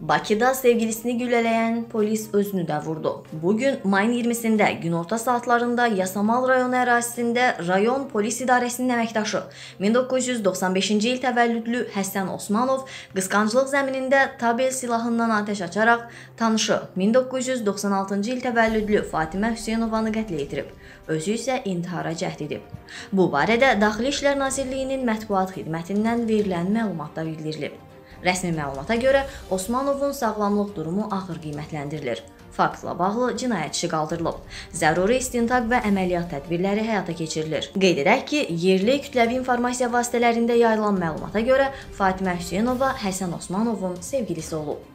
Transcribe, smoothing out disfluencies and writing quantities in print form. Bakıda sevgilisini güllələyen polis özünü də vurdu. Bugün mayın 20-sində günorta saatlarında Yasamal rayonu ərazisində rayon polis idarəsinin əməkdaşı 1995-ci il təvəllüdlü Həsən Osmanov qısqancılıq zəminində tabel silahından ateş açaraq tanışı 1996-cı il təvəllüdlü Fatimə Hüseynovanı qətlə yetirib. Özü isə intihara cəhd edib. Bu barədə Daxili İşlər Nazirliyinin mətbuat xidmətindən verilən məlumatda bildirilib. Rəsmi məlumata görə Osmanovun sağlamlıq durumu ağır qiymətləndirilir. Faktla bağlı cinayət işi qaldırılıb. Zəruri istintaq və əməliyyat tədbirləri həyata keçirilir. Qeyd edək ki, yerli kütləvi informasiya vasitələrində yayılan məlumata görə Fatimə Hüseynova Həsən Osmanovun sevgilisi olub.